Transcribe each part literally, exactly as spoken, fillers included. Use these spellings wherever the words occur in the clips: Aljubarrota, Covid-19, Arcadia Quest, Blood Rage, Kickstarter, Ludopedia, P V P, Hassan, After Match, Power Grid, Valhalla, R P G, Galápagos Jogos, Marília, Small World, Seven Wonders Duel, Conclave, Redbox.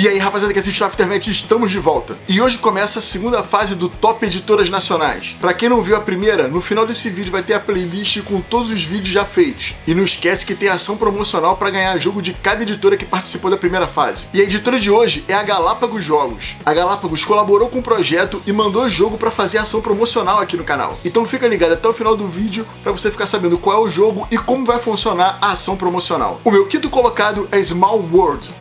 E aí, rapaziada que assiste o Aftermath, estamos de volta. E hoje começa a segunda fase do Top Editoras Nacionais. Pra quem não viu a primeira, no final desse vídeo vai ter a playlist com todos os vídeos já feitos. E não esquece que tem ação promocional pra ganhar jogo de cada editora que participou da primeira fase. E a editora de hoje é a Galápagos Jogos. A Galápagos colaborou com o projeto e mandou jogo pra fazer ação promocional aqui no canal. Então fica ligado até o final do vídeo pra você ficar sabendo qual é o jogo e como vai funcionar a ação promocional. O meu quinto colocado é Small World.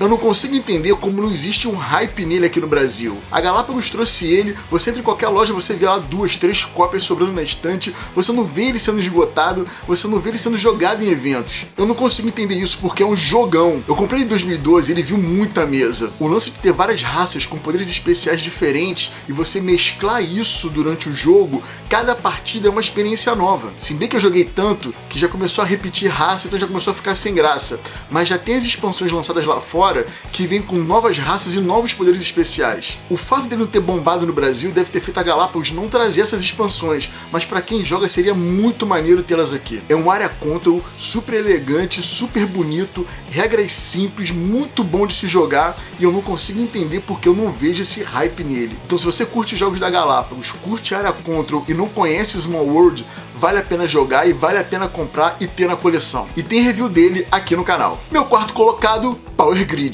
Eu não consigo entender como não existe um hype nele aqui no Brasil. A Galápagos trouxe ele, você entra em qualquer loja, você vê lá duas, três cópias sobrando na estante, você não vê ele sendo esgotado, você não vê ele sendo jogado em eventos. Eu não consigo entender isso porque é um jogão. Eu comprei ele em dois mil e doze, ele viu muita mesa. O lance de ter várias raças com poderes especiais diferentes e você mesclar isso durante o jogo, cada partida é uma experiência nova. Se bem que eu joguei tanto que já começou a repetir raça, então já começou a ficar sem graça. Mas já tem as expansões lançadas lá fora, que vem com novas raças e novos poderes especiais. O fato dele não ter bombado no Brasil deve ter feito a Galápagos não trazer essas expansões, mas para quem joga seria muito maneiro tê-las aqui. É um área control super elegante, super bonito, regras simples, muito bom de se jogar, e eu não consigo entender porque eu não vejo esse hype nele. Então se você curte os jogos da Galápagos, curte área control e não conhece Small World, vale a pena jogar e vale a pena comprar e ter na coleção. E tem review dele aqui no canal. Meu quarto colocado, Power Grid.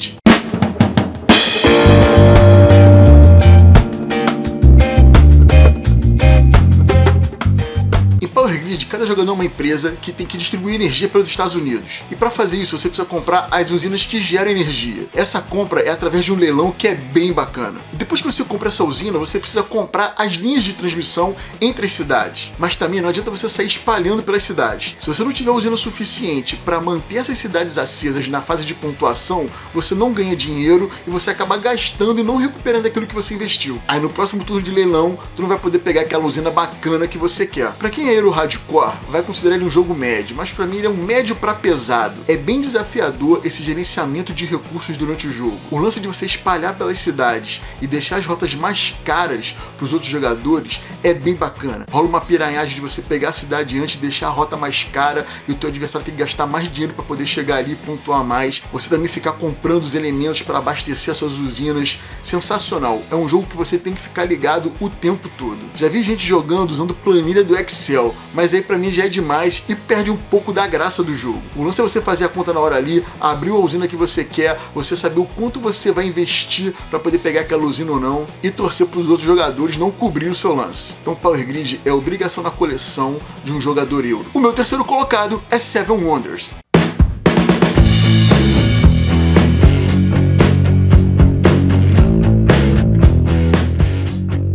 Cada jogador é uma empresa que tem que distribuir energia pelos Estados Unidos. E para fazer isso, você precisa comprar as usinas que geram energia. Essa compra é através de um leilão que é bem bacana. E depois que você compra essa usina, você precisa comprar as linhas de transmissão entre as cidades. Mas também não adianta você sair espalhando pelas cidades. Se você não tiver usina suficiente para manter essas cidades acesas na fase de pontuação, você não ganha dinheiro e você acaba gastando e não recuperando aquilo que você investiu. Aí no próximo turno de leilão, tu não vai poder pegar aquela usina bacana que você quer. Para quem é Euro Hardcore, vai considerar ele um jogo médio, mas pra mim ele é um médio pra pesado. É bem desafiador esse gerenciamento de recursos durante o jogo. O lance de você espalhar pelas cidades e deixar as rotas mais caras pros outros jogadores é bem bacana. Rola uma piranhagem de você pegar a cidade antes e deixar a rota mais cara e o teu adversário tem que gastar mais dinheiro pra poder chegar ali e pontuar mais. Você também ficar comprando os elementos pra abastecer as suas usinas. Sensacional. É um jogo que você tem que ficar ligado o tempo todo. Já vi gente jogando usando planilha do Excel, mas aí pra mim já é demais e perde um pouco da graça do jogo. O lance é você fazer a conta na hora ali, abrir a usina que você quer, você saber o quanto você vai investir para poder pegar aquela usina ou não e torcer para os outros jogadores não cobrir o seu lance. Então Power Grid é obrigação na coleção de um jogador euro. O meu terceiro colocado é Seven Wonders.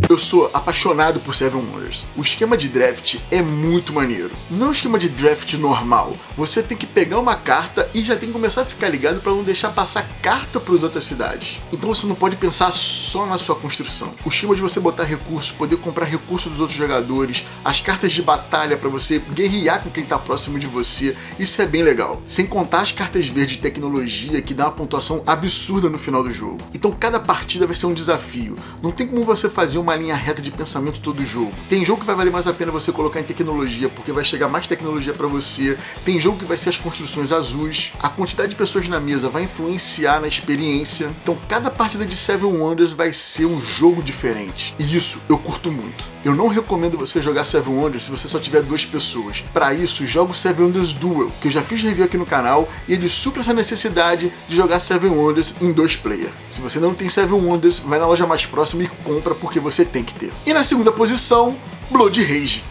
Eu sou apaixonado por Seven Wonders. O esquema de draft é muito maneiro. Não é um esquema de draft normal. Você tem que pegar uma carta e já tem que começar a ficar ligado para não deixar passar carta para as outras cidades. Então você não pode pensar só na sua construção. O esquema de você botar recurso, poder comprar recurso dos outros jogadores, as cartas de batalha para você guerrear com quem está próximo de você, isso é bem legal. Sem contar as cartas verdes de tecnologia que dá uma pontuação absurda no final do jogo. Então cada partida vai ser um desafio. Não tem como você fazer uma linha a reta de pensamento todo jogo. Tem jogo que vai valer mais a pena você colocar em tecnologia, porque vai chegar mais tecnologia para você. Tem jogo que vai ser as construções azuis. A quantidade de pessoas na mesa vai influenciar na experiência. Então cada partida de Seven Wonders vai ser um jogo diferente. E isso eu curto muito. Eu não recomendo você jogar Seven Wonders se você só tiver duas pessoas. Para isso, joga o Seven Wonders Duel, que eu já fiz review aqui no canal, e ele supra essa necessidade de jogar Seven Wonders em dois player. Se você não tem Seven Wonders, vai na loja mais próxima e compra, porque você tem que ter. E na segunda posição, Blood Rage.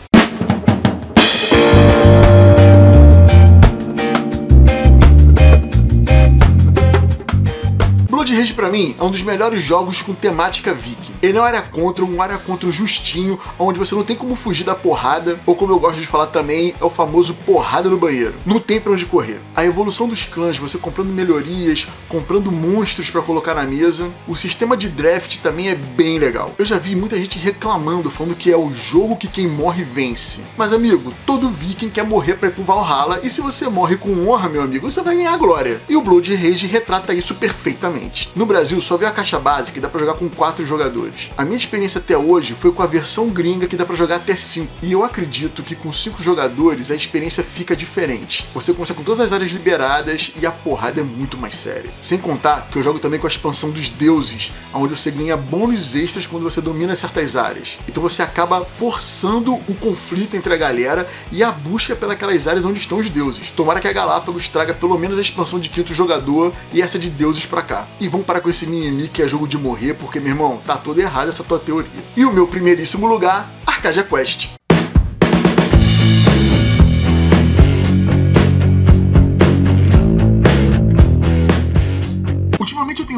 Blood Rage pra mim é um dos melhores jogos com temática viking. Ele é um área contra, um área contra justinho, onde você não tem como fugir da porrada, ou como eu gosto de falar também, é o famoso porrada no banheiro. Não tem pra onde correr. A evolução dos clãs, você comprando melhorias, comprando monstros pra colocar na mesa. O sistema de draft também é bem legal. Eu já vi muita gente reclamando, falando que é o jogo que quem morre vence. Mas amigo, todo viking quer morrer pra ir pro Valhalla, e se você morre com honra, meu amigo, você vai ganhar a glória. E o Blood Rage retrata isso perfeitamente. reais. No Brasil só veio a caixa básica e dá pra jogar com quatro jogadores. A minha experiência até hoje foi com a versão gringa que dá pra jogar até cinco. E eu acredito que com cinco jogadores a experiência fica diferente. Você consegue com todas as áreas liberadas e a porrada é muito mais séria. Sem contar que eu jogo também com a expansão dos deuses, onde você ganha bônus extras quando você domina certas áreas. Então você acaba forçando o conflito entre a galera e a busca pelas áreas onde estão os deuses. Tomara que a Galápagos traga pelo menos a expansão de quinto jogador e essa de deuses pra cá. E vão parar com esse mimimi que é jogo de morrer, porque, meu irmão, tá toda errada essa tua teoria. E o meu primeiríssimo lugar, Arcadia Quest.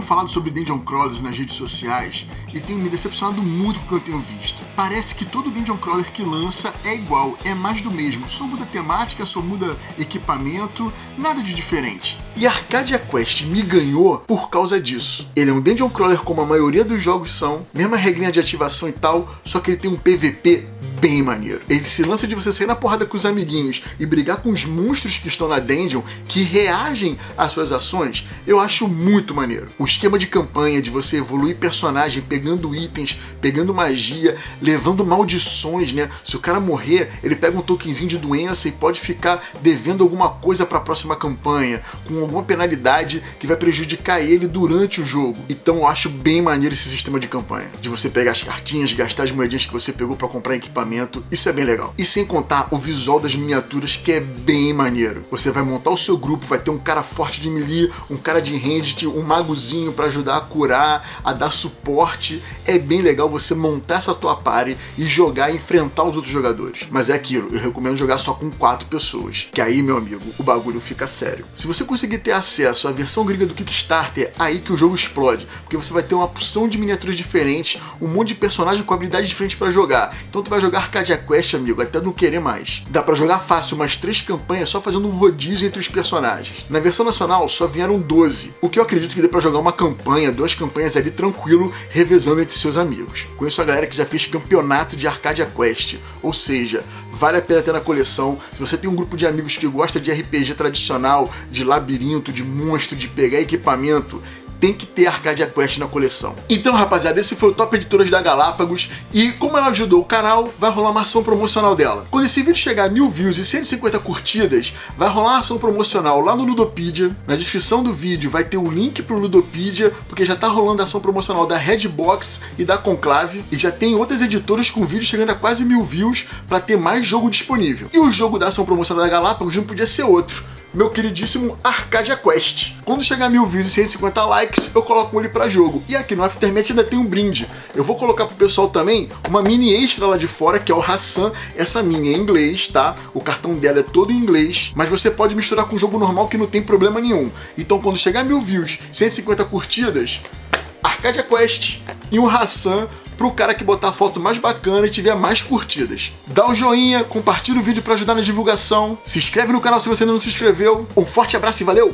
Falado sobre Dungeon Crawlers nas redes sociais e tenho me decepcionado muito com o que eu tenho visto. Parece que todo Dungeon Crawler que lança é igual, é mais do mesmo, só muda temática, só muda equipamento, nada de diferente. E Arcadia Quest me ganhou por causa disso. Ele é um Dungeon Crawler como a maioria dos jogos são, mesma regrinha de ativação e tal, só que ele tem um P V P bem maneiro. Ele se lança de você sair na porrada com os amiguinhos e brigar com os monstros que estão na dungeon, que reagem às suas ações, eu acho muito maneiro. O esquema de campanha, de você evoluir personagem, pegando itens, pegando magia, levando maldições, né? Se o cara morrer, ele pega um tokenzinho de doença e pode ficar devendo alguma coisa para a próxima campanha, com alguma penalidade que vai prejudicar ele durante o jogo. Então eu acho bem maneiro esse sistema de campanha, de você pegar as cartinhas, gastar as moedinhas que você pegou para comprar equipamento. Isso é bem legal. E sem contar o visual das miniaturas, que é bem maneiro. Você vai montar o seu grupo, vai ter um cara forte de melee, um cara de ranged, um magozinho pra ajudar a curar, a dar suporte. É bem legal você montar essa tua party e jogar e enfrentar os outros jogadores. Mas é aquilo, eu recomendo jogar só com quatro pessoas, que aí, meu amigo, o bagulho fica sério. Se você conseguir ter acesso à versão gringa do Kickstarter, aí que o jogo explode, porque você vai ter uma opção de miniaturas diferentes, um monte de personagem com habilidades diferentes pra jogar. Então tu vai jogar Arcadia Quest, amigo, até não querer mais. Dá pra jogar fácil umas três campanhas só fazendo um rodízio entre os personagens. Na versão nacional só vieram doze, o que eu acredito que dê pra jogar uma campanha, duas campanhas ali tranquilo, revezando entre seus amigos. Conheço a galera que já fez campeonato de Arcadia Quest, ou seja, vale a pena ter na coleção. Se você tem um grupo de amigos que gosta de R P G tradicional, de labirinto, de monstro, de pegar equipamento, tem que ter Arcadia Quest na coleção. Então, rapaziada, esse foi o Top Editoras da Galápagos, e como ela ajudou o canal, vai rolar uma ação promocional dela. Quando esse vídeo chegar a mil views e cento e cinquenta curtidas, vai rolar uma ação promocional lá no Ludopedia. Na descrição do vídeo vai ter o link pro Ludopedia, porque já tá rolando a ação promocional da Redbox e da Conclave, e já tem outras editoras com vídeo chegando a quase mil views pra ter mais jogo disponível. E o jogo da ação promocional da Galápagos não podia ser outro. Meu queridíssimo Arcadia Quest. Quando chegar a mil views e cento e cinquenta likes, eu coloco ele pra jogo. E aqui no Aftermath ainda tem um brinde. Eu vou colocar pro pessoal também uma mini extra lá de fora, que é o Hassan. Essa mini é em inglês, tá? O cartão dela é todo em inglês, mas você pode misturar com o jogo normal que não tem problema nenhum. Então quando chegar a mil views, cento e cinquenta curtidas, Arcadia Quest e um Hassan pro cara que botar a foto mais bacana e tiver mais curtidas. Dá o joinha, compartilha o vídeo pra ajudar na divulgação, se inscreve no canal se você ainda não se inscreveu. Um forte abraço e valeu!